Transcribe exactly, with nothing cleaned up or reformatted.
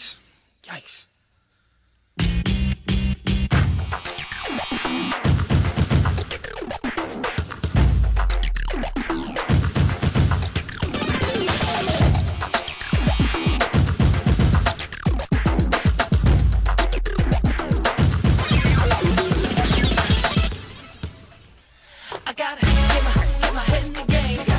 Yikes. Yikes. I gotta get my, get my head in the game.